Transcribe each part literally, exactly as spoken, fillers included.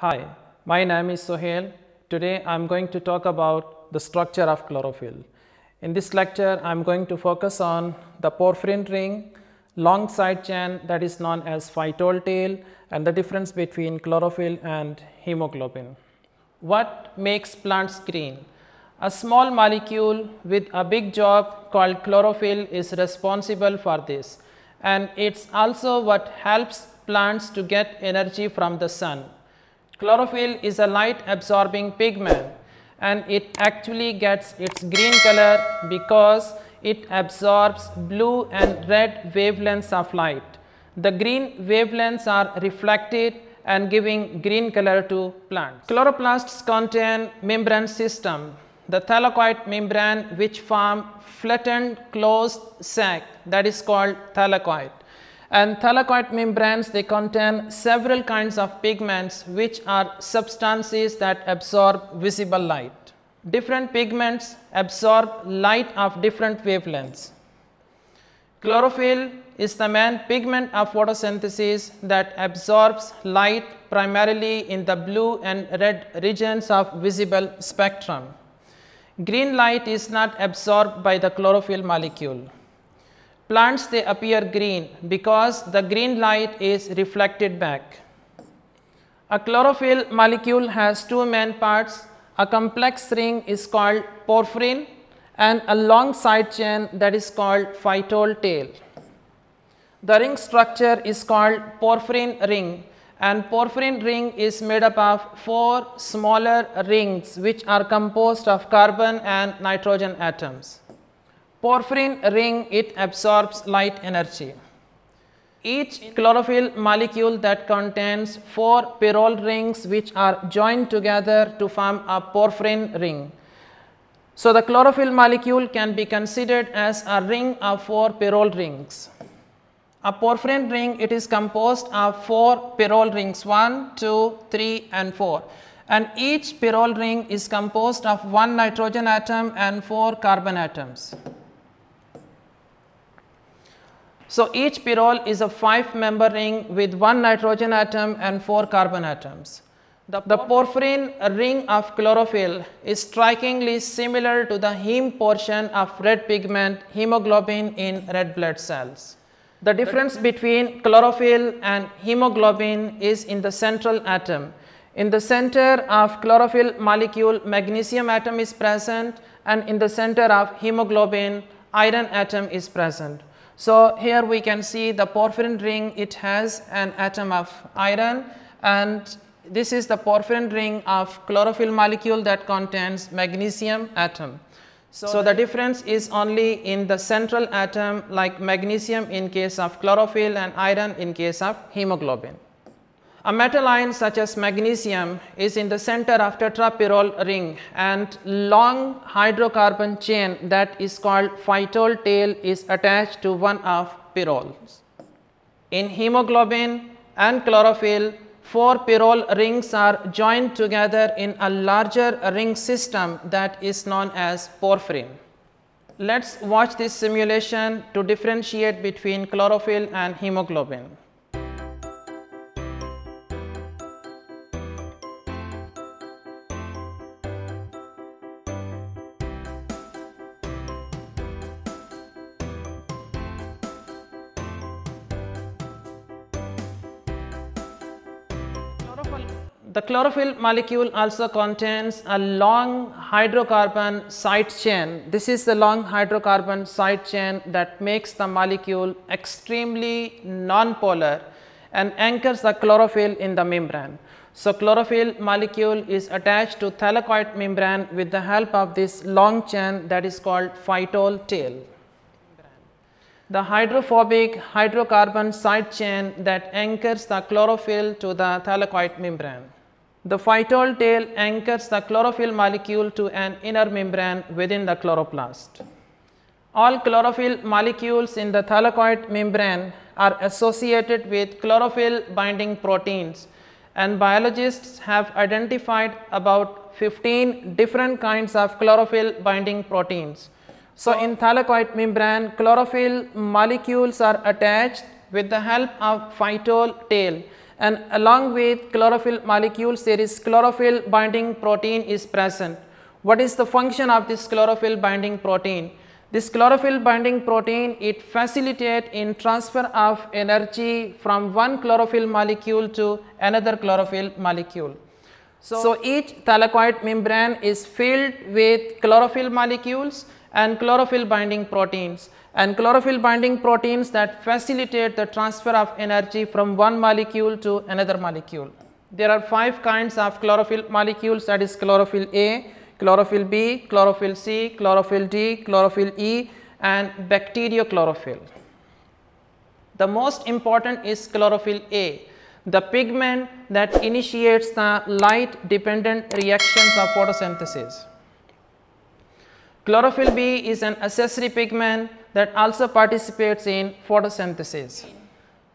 Hi, my name is Sohail. Today I am going to talk about the structure of chlorophyll. In this lecture I am going to focus on the porphyrin ring, long side chain that is known as phytol tail, and the difference between chlorophyll and hemoglobin. What makes plants green? A small molecule with a big job called chlorophyll is responsible for this, and it is also what helps plants to get energy from the sun. Chlorophyll is a light absorbing pigment, and it actually gets its green color because it absorbs blue and red wavelengths of light. The green wavelengths are reflected and giving green color to plants. Chloroplasts contain membrane system. The thylakoid membrane, which form flattened closed sac that is called thylakoid. And thylakoid membranes, they contain several kinds of pigments, which are substances that absorb visible light. Different pigments absorb light of different wavelengths. Chlorophyll is the main pigment of photosynthesis that absorbs light primarily in the blue and red regions of visible spectrum. Green light is not absorbed by the chlorophyll molecule. Plants, they appear green because the green light is reflected back. A chlorophyll molecule has two main parts. A complex ring is called porphyrin and a long side chain that is called phytol tail. The ring structure is called porphyrin ring, and porphyrin ring is made up of four smaller rings which are composed of carbon and nitrogen atoms. Porphyrin ring, it absorbs light energy. Each chlorophyll molecule that contains four pyrrole rings which are joined together to form a porphyrin ring. So, the chlorophyll molecule can be considered as a ring of four pyrrole rings. A porphyrin ring, it is composed of four pyrrole rings, one, two, three and four. And each pyrrole ring is composed of one nitrogen atom and four carbon atoms. So, each pyrrole is a five member ring with one nitrogen atom and four carbon atoms. The, the porphyrin ring of chlorophyll is strikingly similar to the heme portion of red pigment hemoglobin in red blood cells. The difference between chlorophyll and hemoglobin is in the central atom. In the center of chlorophyll molecule, magnesium atom is present, and in the center of hemoglobin, iron atom is present. So, here we can see the porphyrin ring, it has an atom of iron, and this is the porphyrin ring of chlorophyll molecule that contains magnesium atom. So, so the difference is only in the central atom, like magnesium in case of chlorophyll and iron in case of hemoglobin. A metal ion such as magnesium is in the center of tetrapyrrole ring, and long hydrocarbon chain that is called phytol tail is attached to one of pyrroles. In hemoglobin and chlorophyll, four pyrrole rings are joined together in a larger ring system that is known as porphyrin. Let us watch this simulation to differentiate between chlorophyll and hemoglobin. The chlorophyll molecule also contains a long hydrocarbon side chain. This is the long hydrocarbon side chain that makes the molecule extremely nonpolar and anchors the chlorophyll in the membrane. So, chlorophyll molecule is attached to thylakoid membrane with the help of this long chain that is called phytol tail. The hydrophobic hydrocarbon side chain that anchors the chlorophyll to the thylakoid membrane. The phytol tail anchors the chlorophyll molecule to an inner membrane within the chloroplast. All chlorophyll molecules in the thylakoid membrane are associated with chlorophyll binding proteins, and biologists have identified about fifteen different kinds of chlorophyll binding proteins. So, in thylakoid membrane, chlorophyll molecules are attached with the help of phytol tail, and along with chlorophyll molecules there is chlorophyll binding protein is present. What is the function of this chlorophyll binding protein? This chlorophyll binding protein, it facilitates in transfer of energy from one chlorophyll molecule to another chlorophyll molecule. So, so each thylakoid membrane is filled with chlorophyll molecules and chlorophyll binding proteins, and chlorophyll binding proteins that facilitate the transfer of energy from one molecule to another molecule. There are five kinds of chlorophyll molecules, that is chlorophyll A, chlorophyll B, chlorophyll C, chlorophyll D, chlorophyll E and bacteriochlorophyll. The most important is chlorophyll A, the pigment that initiates the light dependent reactions of photosynthesis. Chlorophyll B is an accessory pigment that also participates in photosynthesis.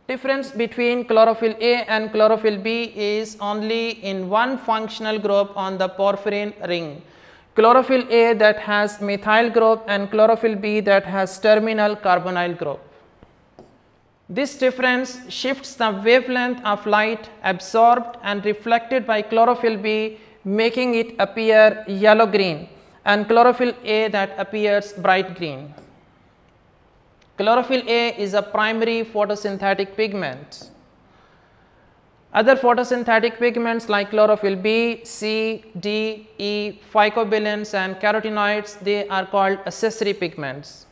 Difference between chlorophyll A and chlorophyll B is only in one functional group on the porphyrin ring. Chlorophyll A that has methyl group and chlorophyll B that has terminal carbonyl group. This difference shifts the wavelength of light absorbed and reflected by chlorophyll B, making it appear yellow-green, and chlorophyll A that appears bright green. Chlorophyll A is a primary photosynthetic pigment. Other photosynthetic pigments like chlorophyll B, C, D, E, phycobilins and carotenoids, they are called accessory pigments.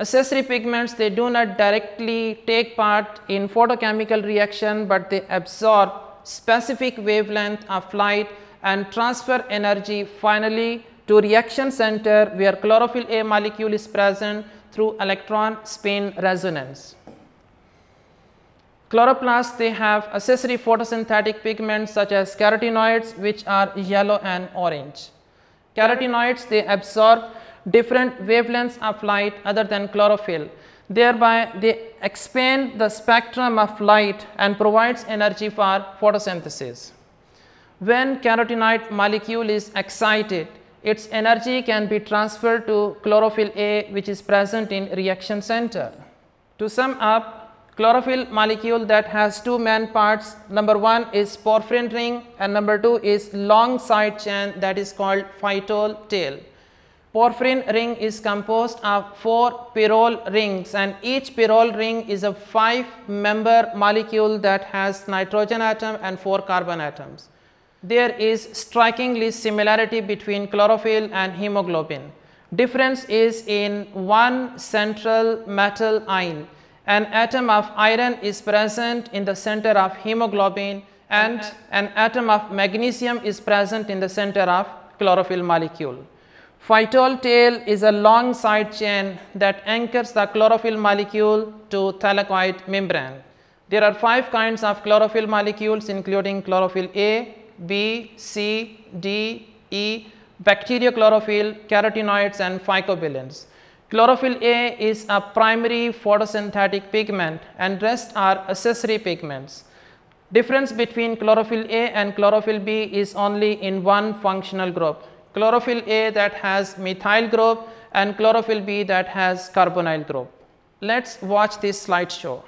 Accessory pigments, they do not directly take part in photochemical reaction, but they absorb specific wavelength of light and transfer energy finally to reaction center where chlorophyll A molecule is present through electron spin resonance. Chloroplasts, they have accessory photosynthetic pigments such as carotenoids, which are yellow and orange. Carotenoids, they absorb different wavelengths of light other than chlorophyll. Thereby, they expand the spectrum of light and provides energy for photosynthesis. When carotenoid molecule is excited, its energy can be transferred to chlorophyll A, which is present in reaction center. To sum up, chlorophyll molecule that has two main parts, number one is porphyrin ring and number two is long side chain that is called phytol tail. Porphyrin ring is composed of four pyrrole rings, and each pyrrole ring is a five member molecule that has nitrogen atom and four carbon atoms. There is strikingly similarity between chlorophyll and hemoglobin. Difference is in one central metal ion. An atom of iron is present in the center of hemoglobin and an atom of magnesium is present in the center of chlorophyll molecule. Phytol tail is a long side chain that anchors the chlorophyll molecule to thylakoid membrane. There are five kinds of chlorophyll molecules, including chlorophyll A, B, C, D, E, bacteriochlorophyll, carotenoids and phycobilins. Chlorophyll A is a primary photosynthetic pigment and rest are accessory pigments. Difference between chlorophyll A and chlorophyll B is only in one functional group. Chlorophyll A that has methyl group and chlorophyll B that has carbonyl group. Let's watch this slideshow.